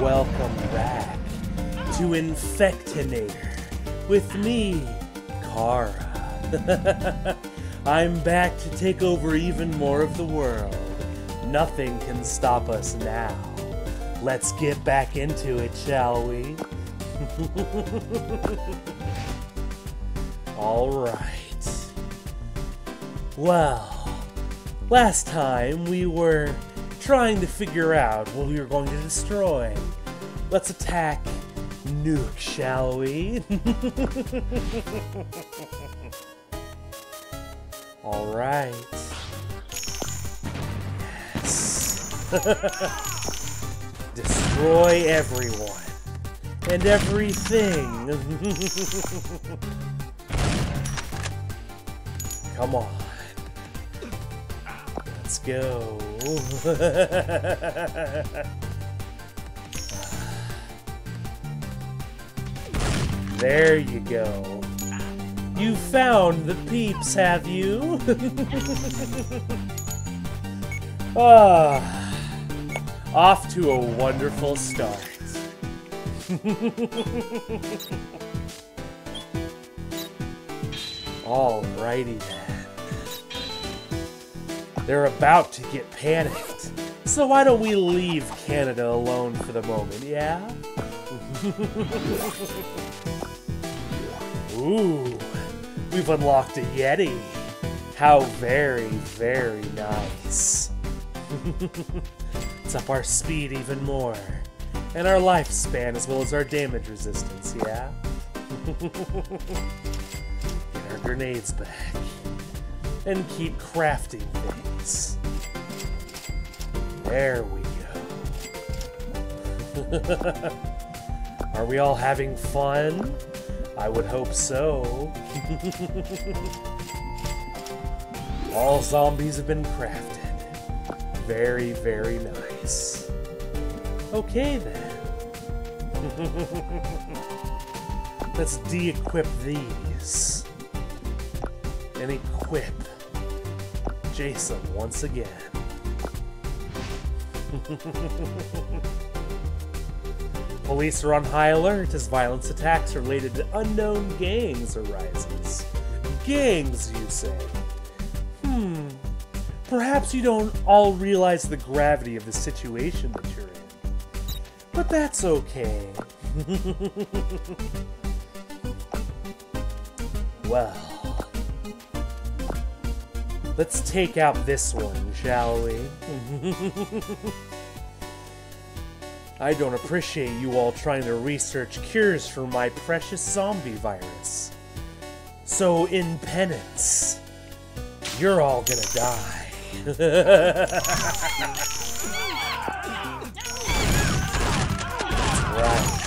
Welcome back to Infectonator with me, Chara. I'm back to take over even more of the world. Nothing can stop us now. Let's get back into it, shall we? Alright. Well, last time we were trying to figure out what we were going to destroy. Let's attack Nuke, shall we? Alright. Yes. Destroy everyone. And everything. Come on. Let's go. There you go. You found the peeps, have you? Off to a wonderful start. Alrighty then. They're about to get panicked. So why don't we leave Canada alone for the moment, yeah? Ooh, we've unlocked a Yeti. How very, very nice. It's up our speed even more. And our lifespan as well as our damage resistance, yeah? Get our grenades back. And keep crafting things. There we go. Are we all having fun? I would hope so. All zombies have been crafted. Very, very nice. Okay then. Let's de-equip these. And equip Jason once again. Police are on high alert as violence attacks related to unknown gangs arises. Gangs, you say? Perhaps you don't all realize the gravity of the situation that you're in. But that's okay. Well. Let's take out this one, shall we? I don't appreciate you all trying to research cures for my precious zombie virus. So in penance, you're all gonna die. That's right.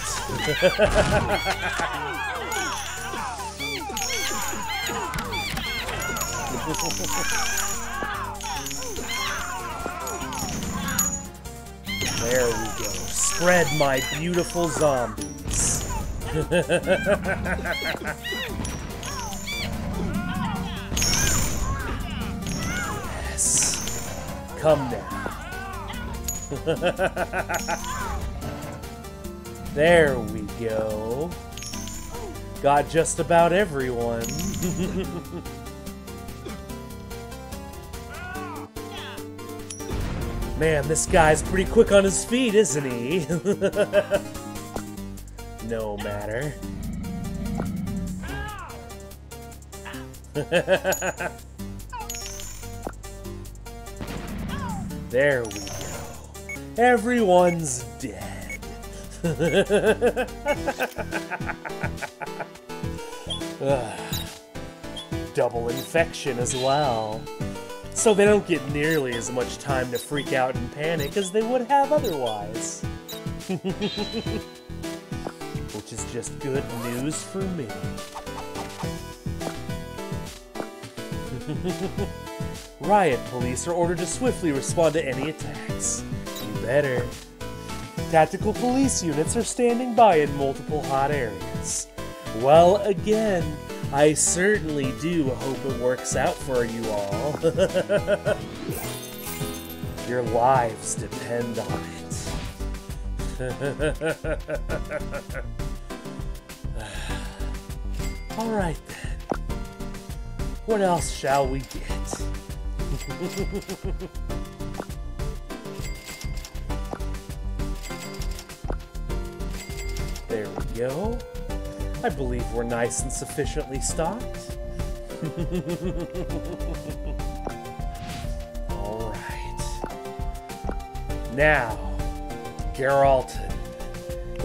There we go. Spread my beautiful zombies. Yes. Come now. There we go. Got just about everyone. Man, this guy's pretty quick on his feet, isn't he? No matter. There we go. Everyone's dead. Double infection as well. So they don't get nearly as much time to freak out and panic as they would have otherwise. Which is just good news for me. Riot police are ordered to swiftly respond to any attacks. You better. Tactical police units are standing by in multiple hot areas. Well, again, I certainly do hope it works out for you all. Your lives depend on it. All right then. What else shall we get? There we go. I believe we're nice and sufficiently stocked. All right. Now, Geraldton,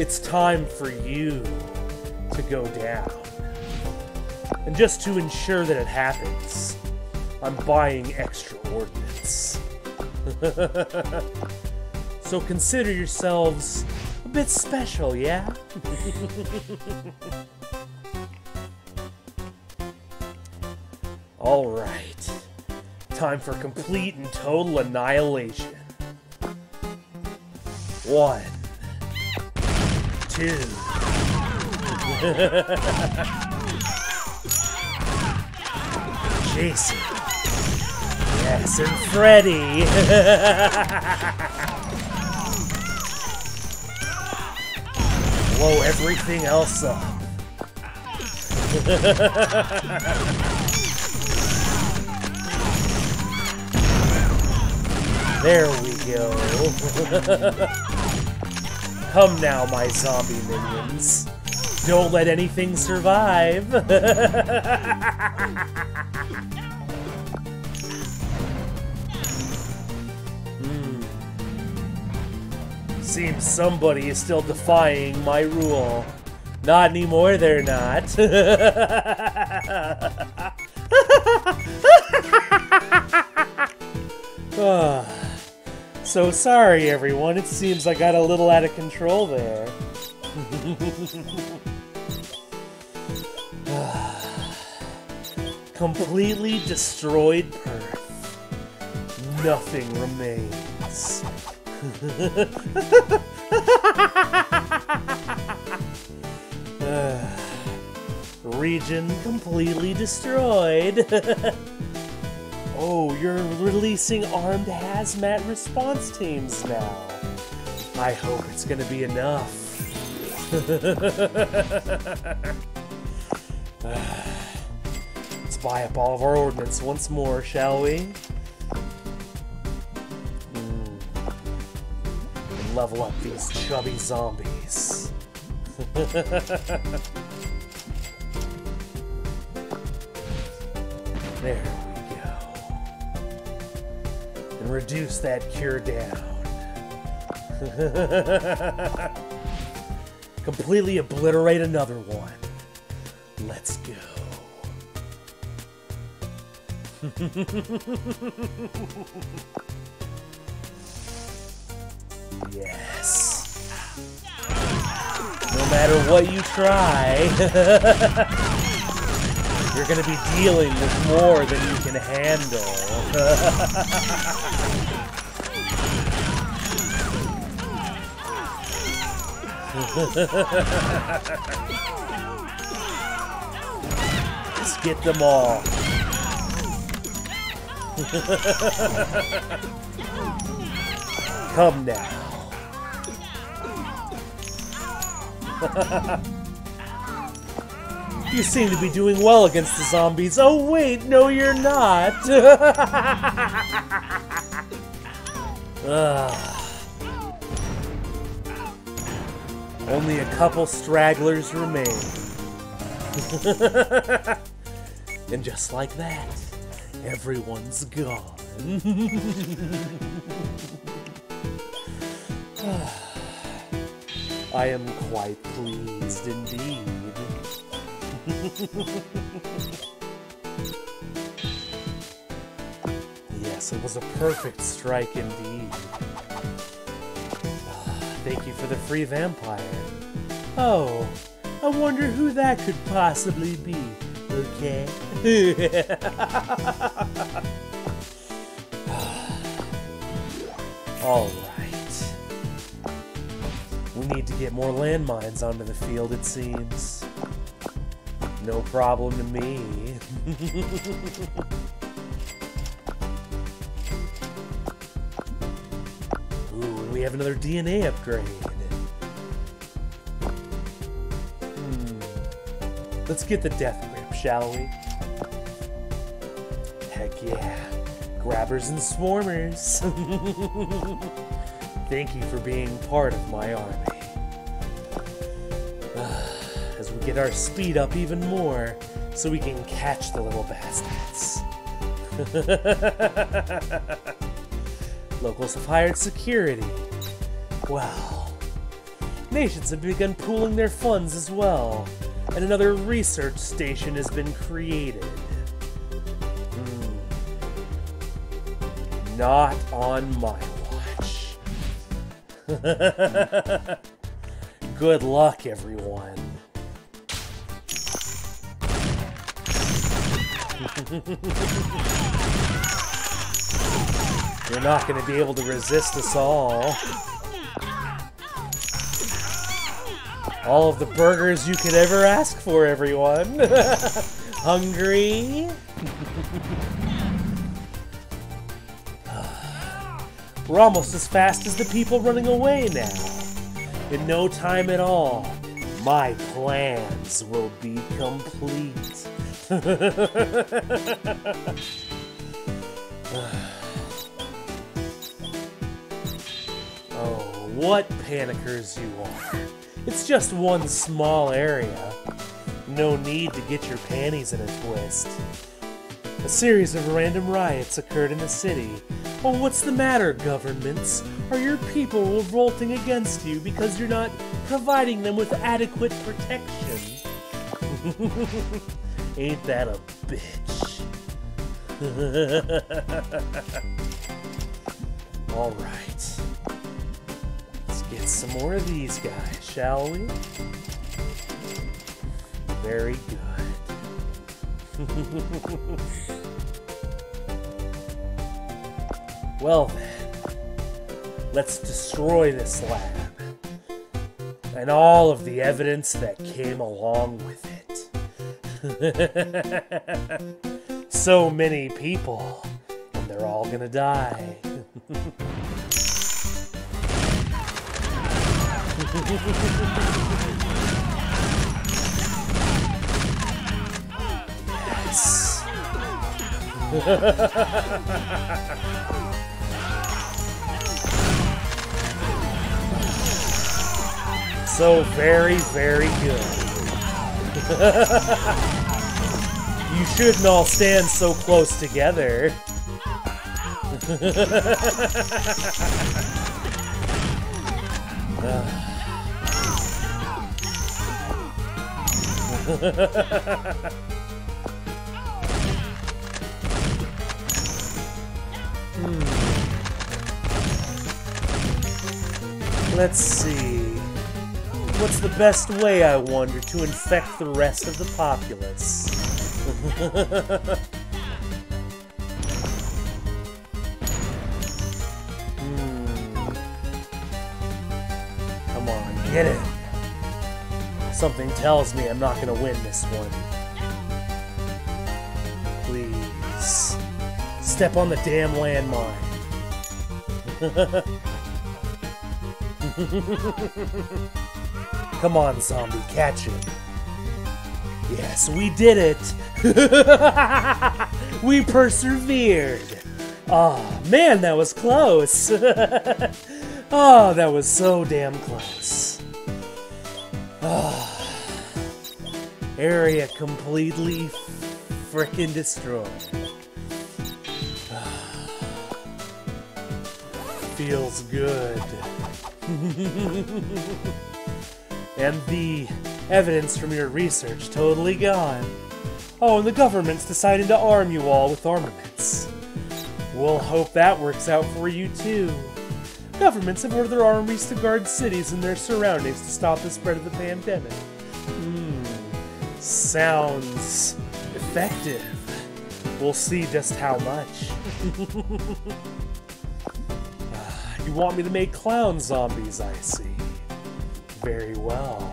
it's time for you to go down. And just to ensure that it happens, I'm buying extra ordnance. So consider yourselves a bit special, yeah? Alright. Time for complete and total annihilation. 1, 2... Jason. Yes, and Freddy. Blow everything else up. There we go. Come now, my zombie minions. Don't let anything survive. Seems somebody is still defying my rule. Not anymore, they're not. So sorry, everyone. It seems I got a little out of control there. Completely destroyed Perth. Nothing remains. Region completely destroyed. Oh, you're releasing armed hazmat response teams now. I hope it's gonna be enough. Let's buy up all of our ordnance once more, shall we? And level up these chubby zombies. There we go. And reduce that cure down. Completely obliterate another one. Let's go. Yes. No matter what you try, you're going to be dealing with more than you can handle. Let's get them all. Come now. You seem to be doing well against the zombies. Oh wait, no you're not. Only a couple stragglers remain. And just like that, everyone's gone. I am quite pleased indeed. Yes, it was a perfect strike indeed. Thank you for the free vampire. Oh, I wonder who that could possibly be. Okay. Alright. We need to get more landmines onto the field, it seems. No problem to me. Ooh, and we have another DNA upgrade. Let's get the death grip, shall we? Heck yeah. Grabbers and swarmers. Thank you for being part of my army. As we get our speed up even more, so we can catch the little bastards. Locals have hired security. Wow. Nations have begun pooling their funds as well, and another research station has been created. Not on my watch. Good luck, everyone. You're not going to be able to resist us all. All of the burgers you could ever ask for, everyone. Hungry? We're almost as fast as the people running away now. In no time at all, my plans will be complete. Oh, what panickers you are. It's just one small area. No need to get your panties in a twist. A series of random riots occurred in the city. Oh, what's the matter, governments? Are your people revolting against you because you're not providing them with adequate protection? Ain't that a bitch? All right. Let's get some more of these guys, shall we? Very good. Well then, let's destroy this lab, and all of the evidence that came along with it. So many people, and they're all gonna die. Yes. So very, very good. You shouldn't all stand so close together. Let's see. What's the best way, I wonder, to infect the rest of the populace? Come on, get it! Something tells me I'm not gonna win this one. Please. Step on the damn landmine. Come on, zombie, catch him. Yes, we did it! We persevered! Oh, man, that was close! Oh, that was so damn close. Oh, area completely frickin' destroyed. Oh, feels good. And the evidence from your research totally gone. Oh, and the government's decided to arm you all with armaments. We'll hope that works out for you, too. Governments have ordered their armies to guard cities and their surroundings to stop the spread of the pandemic. Sounds effective. We'll see just how much. You want me to make clown zombies, I see. Very well.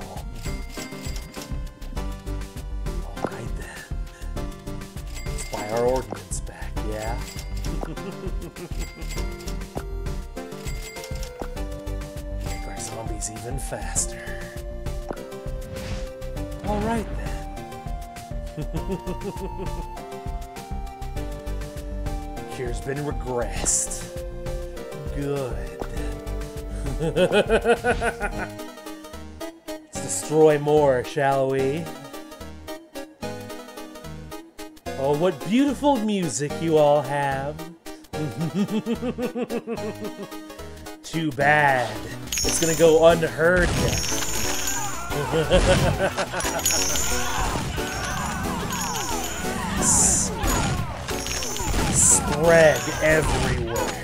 Alright then. Let's buy our ordnance back, yeah? Make our zombies even faster. Alright then. Cure's been regressed. Good. Let's destroy more, shall we? Oh, what beautiful music you all have. Too bad. It's gonna go unheard now. Yes. Spread everywhere.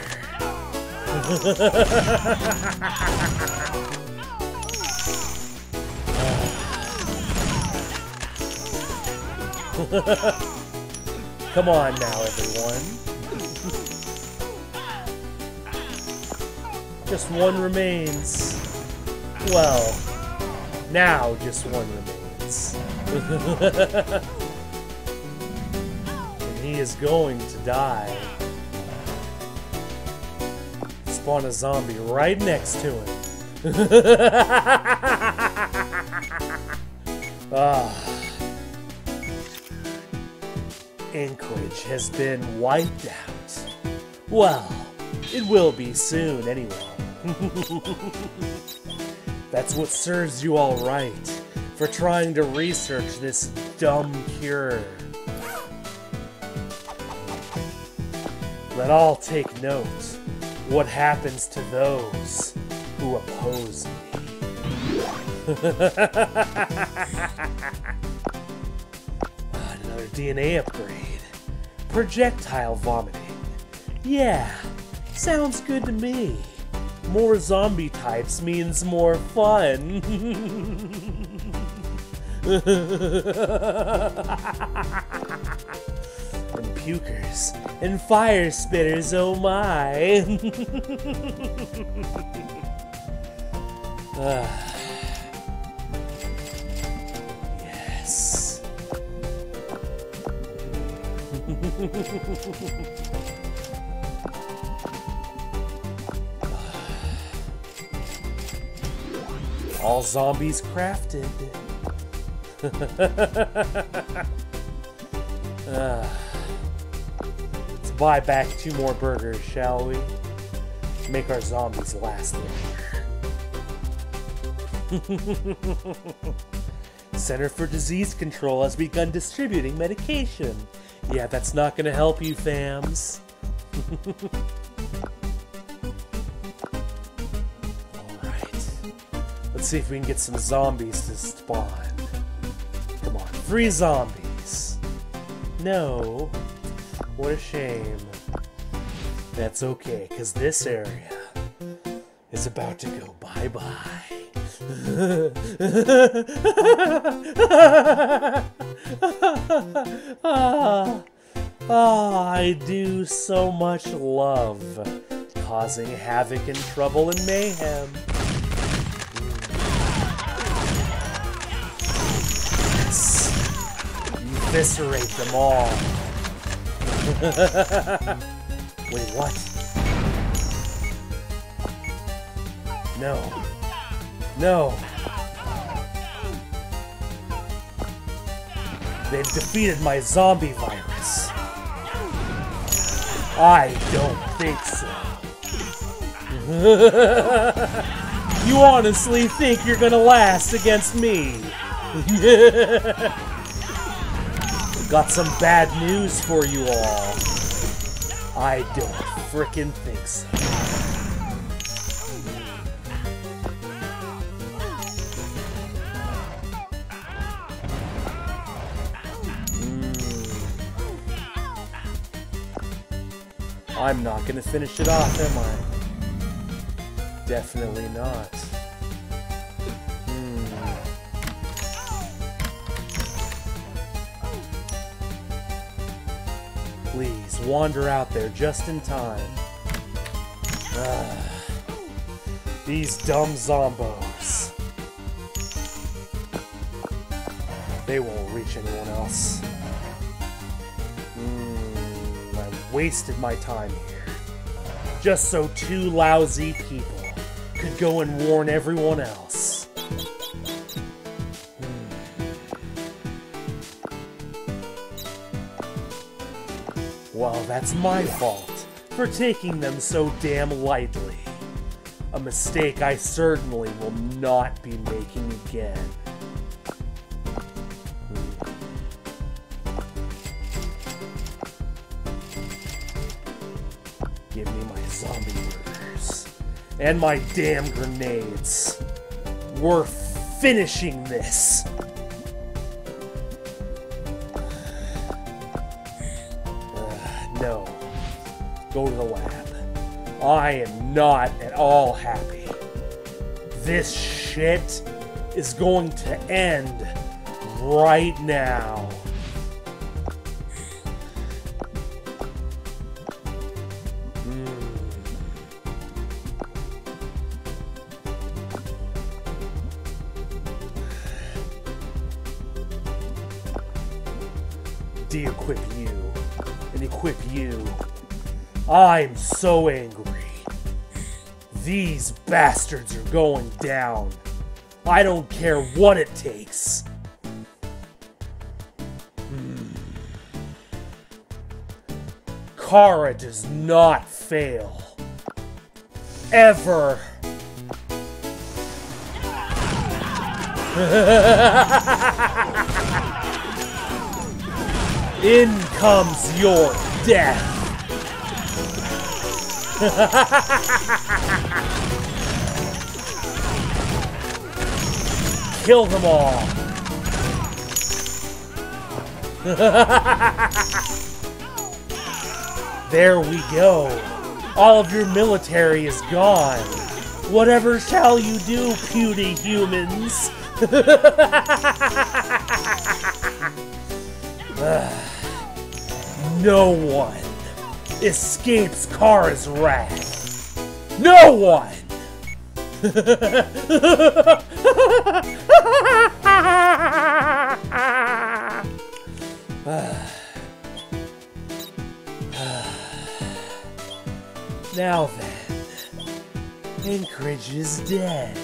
Come on now, everyone. Just one remains. Well, now just one remains. He is going to die. Spawn a zombie right next to him. Anchorage has been wiped out. Well, it will be soon anyway. That's what serves you all right for trying to research this dumb cure. Let all take note what happens to those who oppose me. Another DNA upgrade. Projectile vomiting. Yeah, sounds good to me. More zombie types means more fun. Pukers and fire spitters, oh my! Yes. All zombies crafted. Buy back 2 more burgers, shall we? Make our zombies last longer. Center for Disease Control has begun distributing medication. Yeah, that's not gonna help you, fams. Alright. Let's see if we can get some zombies to spawn. Come on, 3 zombies. No. What a shame. That's okay, because this area is about to go bye-bye. I do so much love causing havoc and trouble and mayhem. Yes. Eviscerate them all. Wait, what? No. No. They've defeated my zombie virus. I don't think so. You honestly think you're gonna last against me? Got some bad news for you all. I don't frickin' think so. I'm not gonna finish it off, am I? Definitely not. Please, wander out there just in time. These dumb zombos. They won't reach anyone else. I wasted my time here. Just so 2 lousy people could go and warn everyone else. Oh, that's my fault for taking them so damn lightly. A mistake I certainly will not be making again. Give me my zombie murders. And my damn grenades. We're finishing this. No. Go to the lab. I am not at all happy. This shit is going to end right now. De-equip you and equip you. I'm so angry. These bastards are going down. I don't care what it takes. Chara does not fail. Ever. In comes your death. Kill them all. There we go. All of your military is gone. Whatever shall you do, puny humans? No one escapes Chara's wrath. No one! Now then, Anchorage is dead.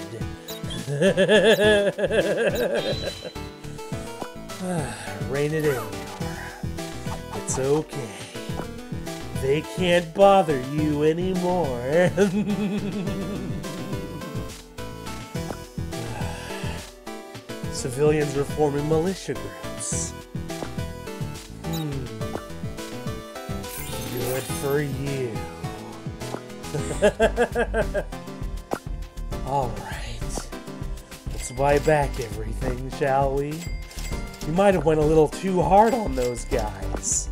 Rein it in, Chara. It's okay. They can't bother you anymore. Civilians are forming militia groups. Good for you. Alright. Let's buy back everything, shall we? You might have went a little too hard on those guys.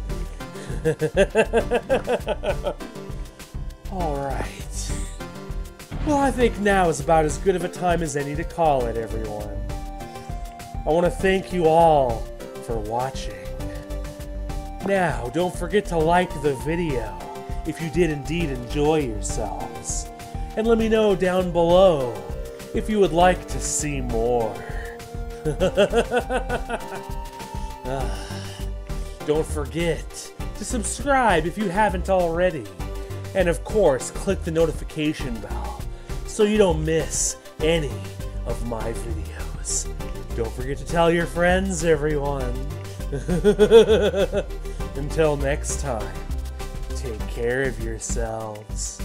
Alright. Well, I think now is about as good of a time as any to call it, everyone. I want to thank you all for watching. Now, don't forget to like the video if you did indeed enjoy yourselves. And let me know down below if you would like to see more. Don't forget to subscribe if you haven't already, and of course click the notification bell so you don't miss any of my videos. Don't forget to tell your friends, everyone. Until next time, take care of yourselves.